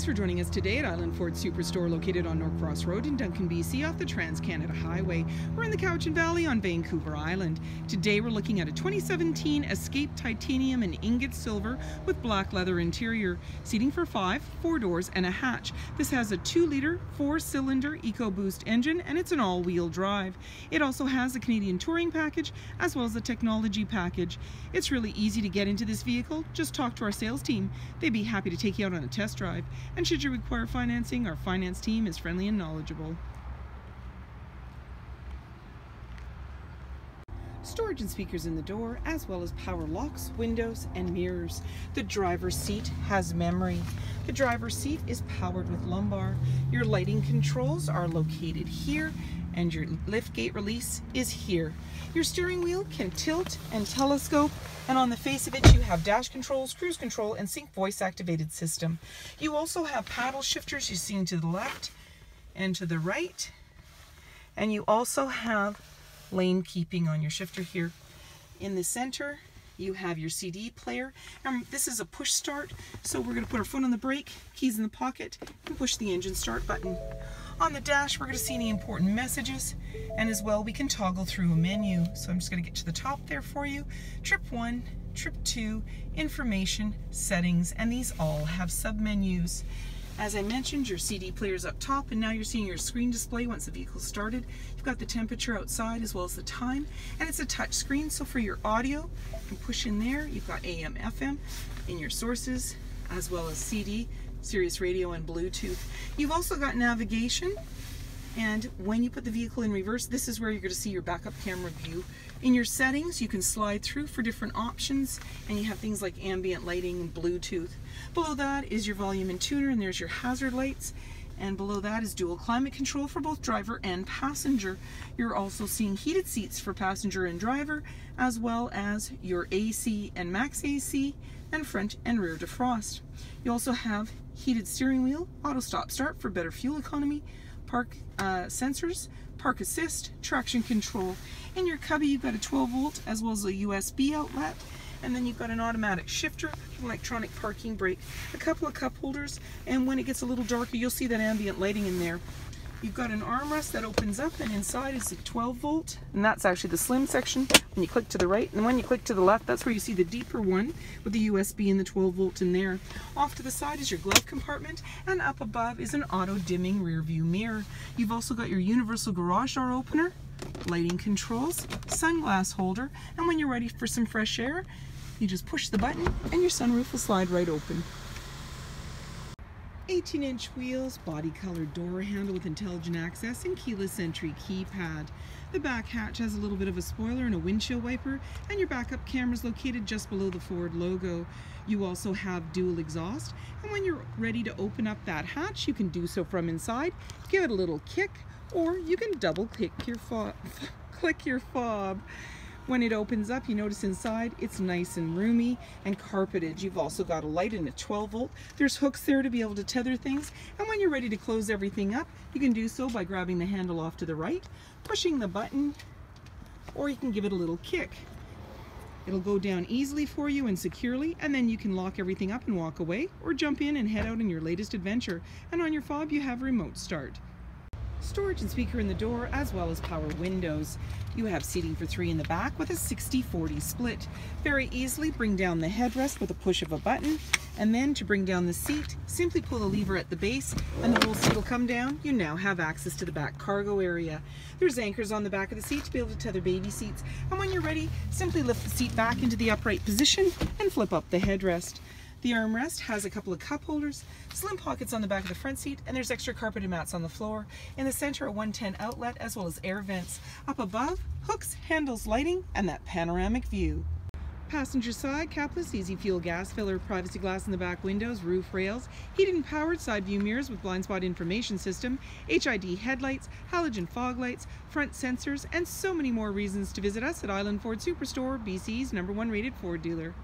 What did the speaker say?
Thanks for joining us today at Island Ford Superstore, located on North Cross Road in Duncan, BC, off the Trans-Canada Highway. We're in the Cowichan Valley on Vancouver Island. Today we're looking at a 2017 Escape Titanium and Ingot Silver with black leather interior, seating for 5, 4 doors and a hatch. This has a 2-liter, 4-cylinder EcoBoost engine, and it's an all-wheel drive. It also has a Canadian Touring Package as well as a Technology Package. It's really easy to get into this vehicle. Just talk to our sales team. They'd be happy to take you out on a test drive. And should you require financing, our finance team is friendly and knowledgeable. Storage and speakers in the door, as well as power locks, windows, and mirrors. The driver's seat has memory. The driver's seat is powered with lumbar. Your lighting controls are located here, and your lift gate release is here. Your steering wheel can tilt and telescope, and on the face of it you have dash controls, cruise control, and sync voice activated system. You also have paddle shifters. You see to the left and to the right, and you also have lane keeping on your shifter here. In the center you have your CD player, and this is a push start, so we're going to put our foot on the brake, keys in the pocket, and push the engine start button. On the dash we're going to see any important messages, and as well we can toggle through a menu. So I'm just going to get to the top there for you. Trip 1, Trip 2, information, settings, and these all have sub-menus. As I mentioned, your CD player is up top, and now you're seeing your screen display once the vehicle started. You've got the temperature outside as well as the time, and it's a touch screen, so for your audio you can push in there. You've got AM, FM in your sources, as well as CD, Sirius Radio, and Bluetooth. You've also got navigation, and when you put the vehicle in reverse, this is where you're going to see your backup camera view. In your settings you can slide through for different options, and you have things like ambient lighting and Bluetooth. Below that is your volume and tuner, and there's your hazard lights, and below that is dual climate control for both driver and passenger. You're also seeing heated seats for passenger and driver, as well as your AC and max AC and front and rear defrost. You also have heated steering wheel, auto stop start for better fuel economy, park sensors, park assist, traction control. In your cubby you've got a 12-volt as well as a USB outlet, and then you've got an automatic shifter, electronic parking brake, a couple of cup holders, and when it gets a little darker you'll see that ambient lighting in there. You've got an armrest that opens up, and inside is a 12-volt, and that's actually the slim section. When you click to the right and when you click to the left, that's where you see the deeper one with the USB and the 12-volt in there. Off to the side is your glove compartment, and up above is an auto-dimming rear-view mirror. You've also got your universal garage door opener, lighting controls, sunglass holder, and when you're ready for some fresh air, you just push the button and your sunroof will slide right open. 18-inch wheels, body color door handle with intelligent access, and keyless entry keypad. The back hatch has a little bit of a spoiler and a windshield wiper, and your backup camera is located just below the Ford logo. You also have dual exhaust, and when you're ready to open up that hatch, you can do so from inside, give it a little kick, or you can double click your fob. When it opens up, you notice inside it's nice and roomy and carpeted. You've also got a light and a 12-volt. There's hooks there to be able to tether things, and when you're ready to close everything up, you can do so by grabbing the handle off to the right, pushing the button, or you can give it a little kick. It'll go down easily for you and securely, and then you can lock everything up and walk away, or jump in and head out on your latest adventure. And on your fob, you have remote start. Storage and speaker in the door, as well as power windows. You have seating for 3 in the back with a 60-40 split. Very easily bring down the headrest with a push of a button, and then to bring down the seat, simply pull the lever at the base and the whole seat will come down. You now have access to the back cargo area. There's anchors on the back of the seat to be able to tether baby seats, and when you're ready, simply lift the seat back into the upright position and flip up the headrest. The armrest has a couple of cup holders, slim pockets on the back of the front seat, and there's extra carpeted mats on the floor. In the center, a 110 outlet as well as air vents. Up above, hooks, handles, lighting, and that panoramic view. Passenger side, capless, easy fuel gas filler, privacy glass in the back windows, roof rails, heated and powered side view mirrors with blind spot information system, H.I.D. headlights, halogen fog lights, front sensors, and so many more reasons to visit us at Island Ford Superstore, BC's #1 rated Ford dealer.